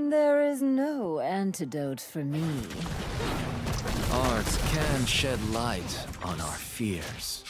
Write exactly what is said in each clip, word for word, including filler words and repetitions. There is no antidote for me. Arts can shed light on our fears.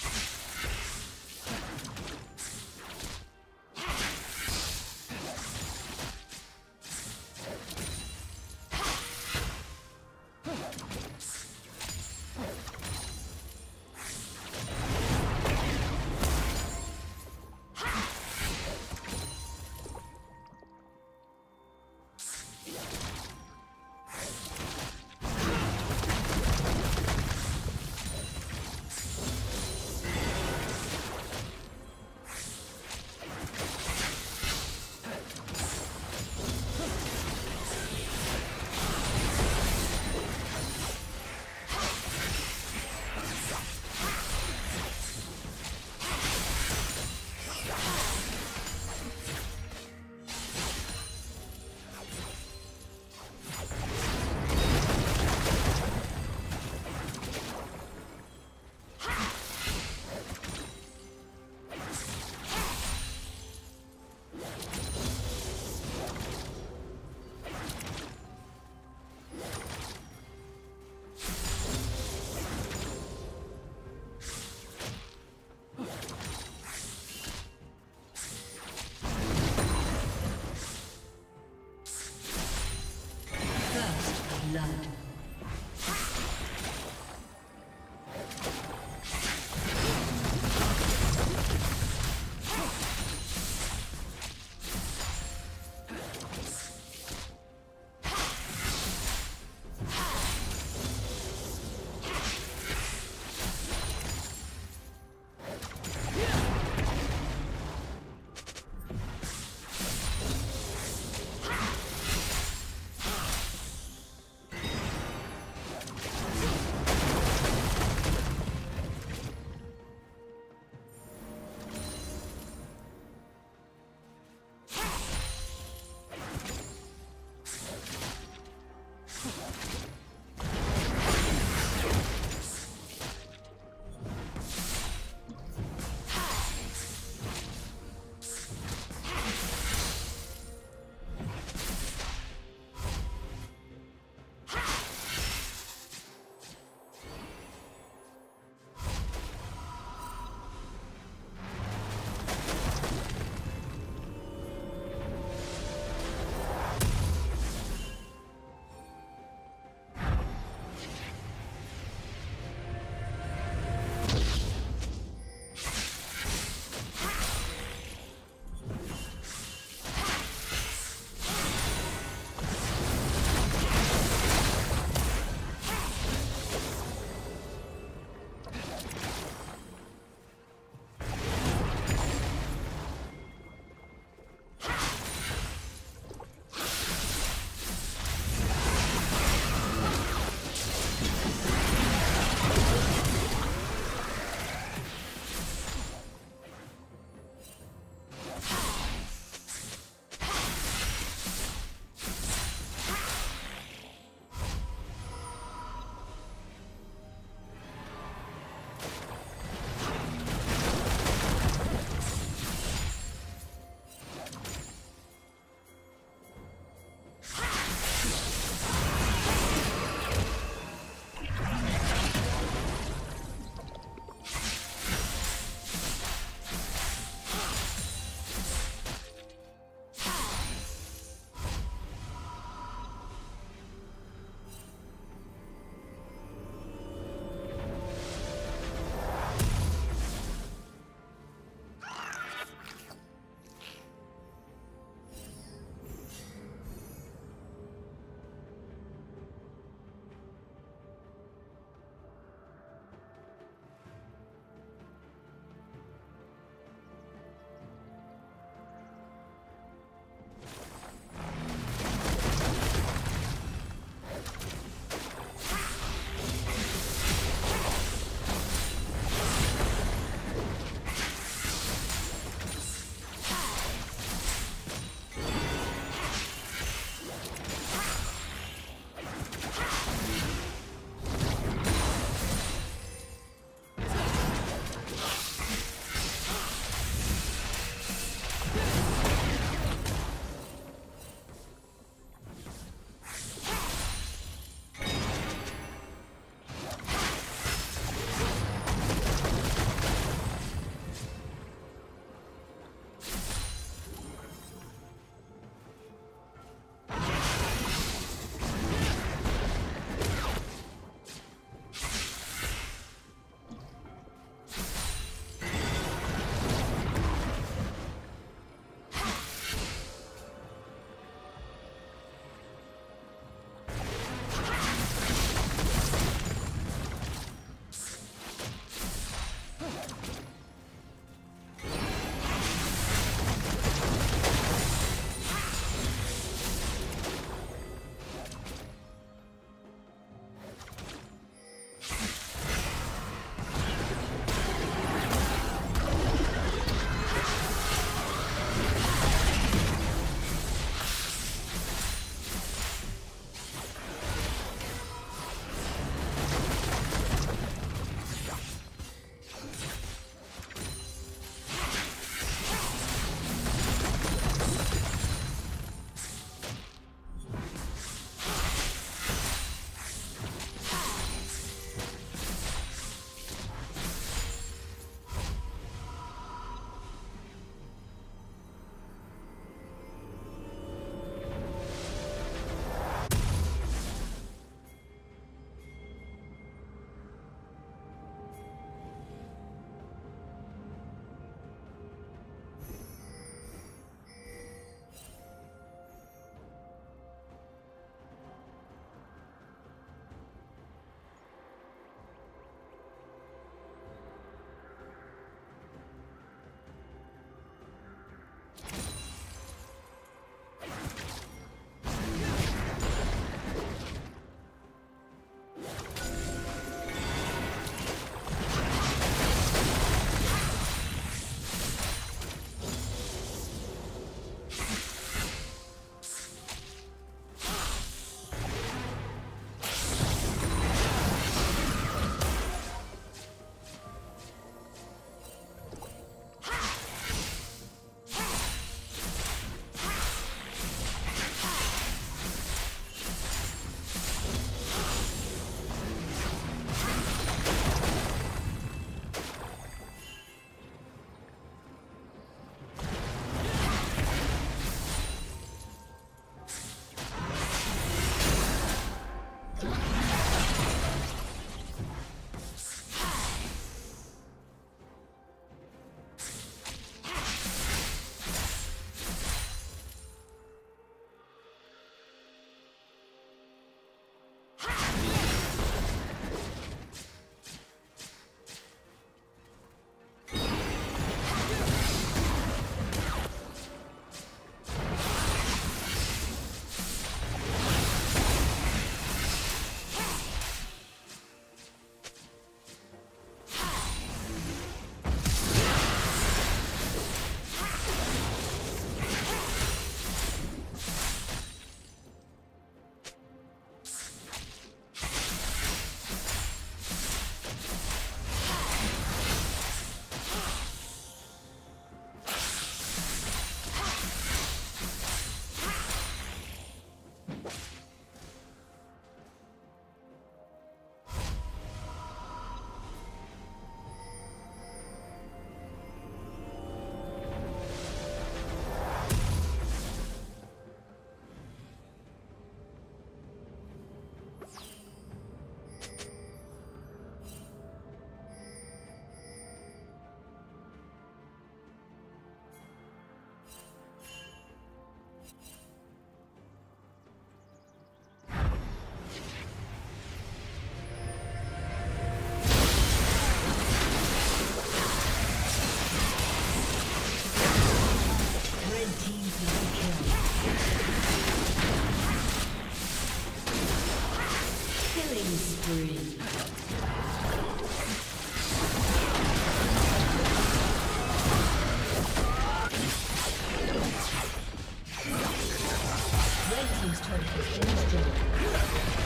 team's turret has been destroyed.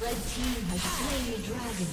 Red team has slain the dragon.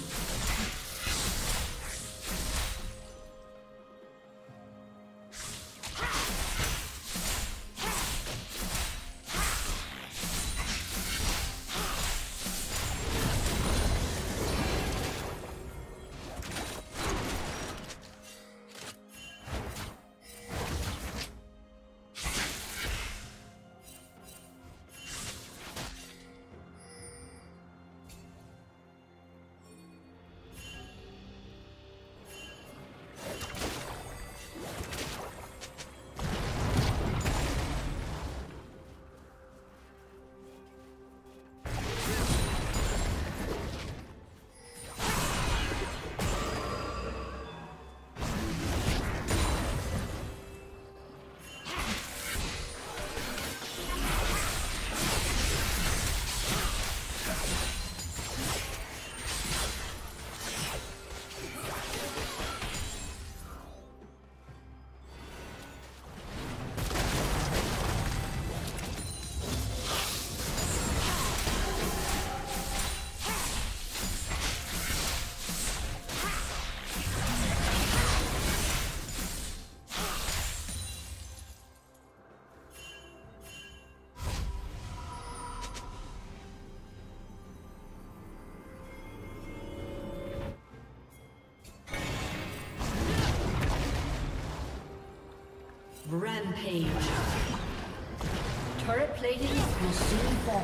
Rampage. Turret plating will soon fall.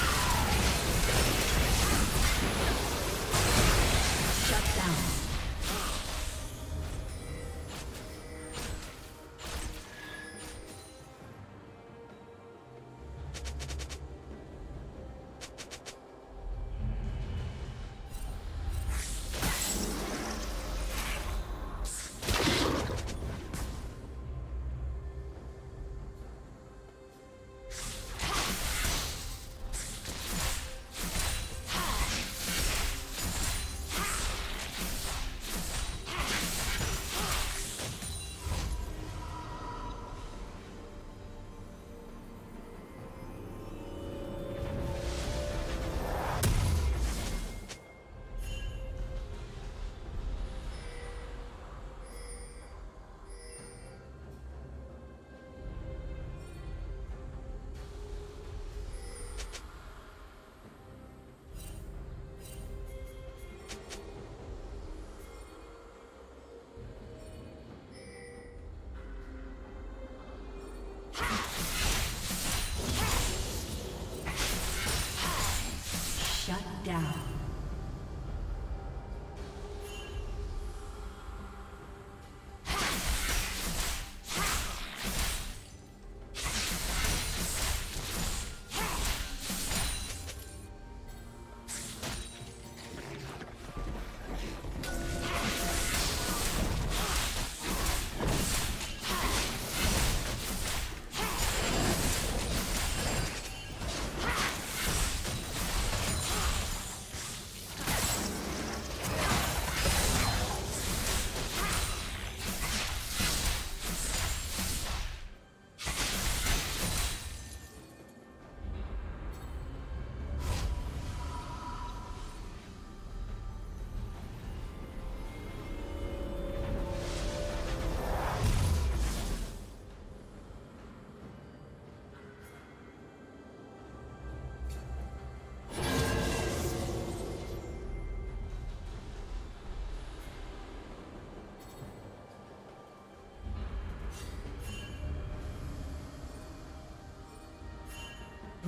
Shut down. Down.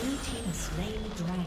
Blue team has slain the dragon.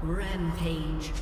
Rampage.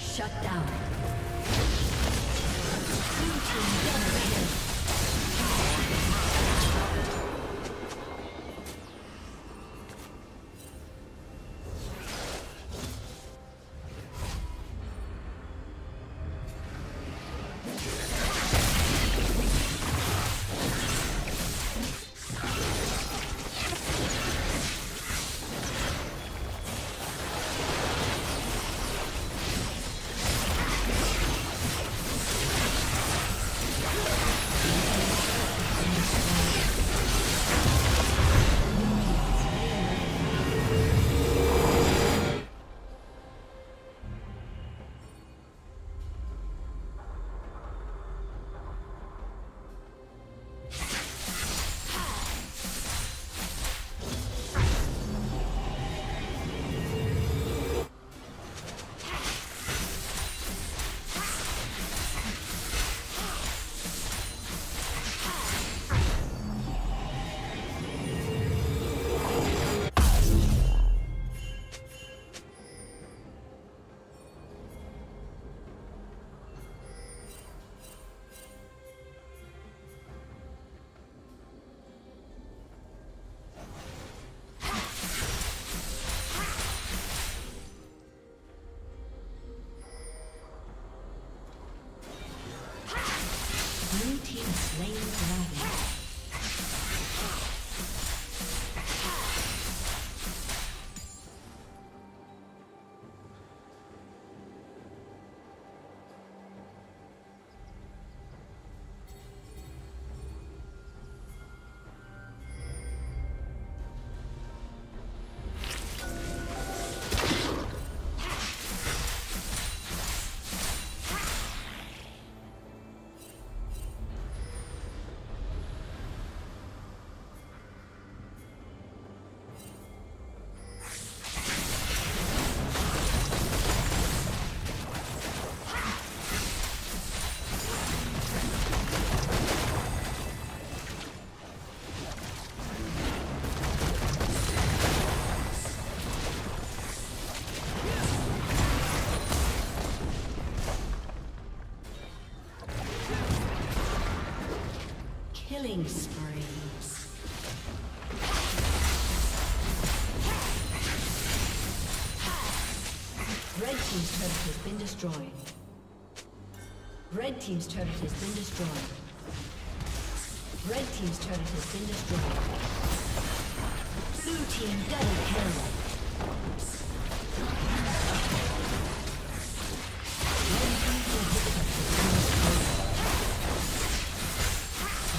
Shut down. Yeah. Killing spree. Red team's turret has been destroyed. Red team's turret has been destroyed. Red team's turret has been destroyed. Blue team double kill.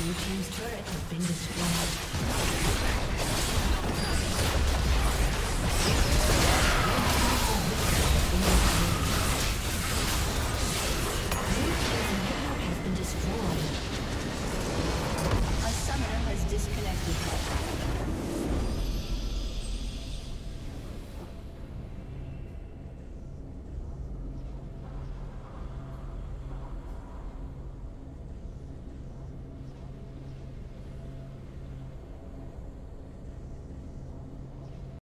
Blue team's turret has been destroyed. Blue team's inhibitor has been destroyed. A summoner has disconnected.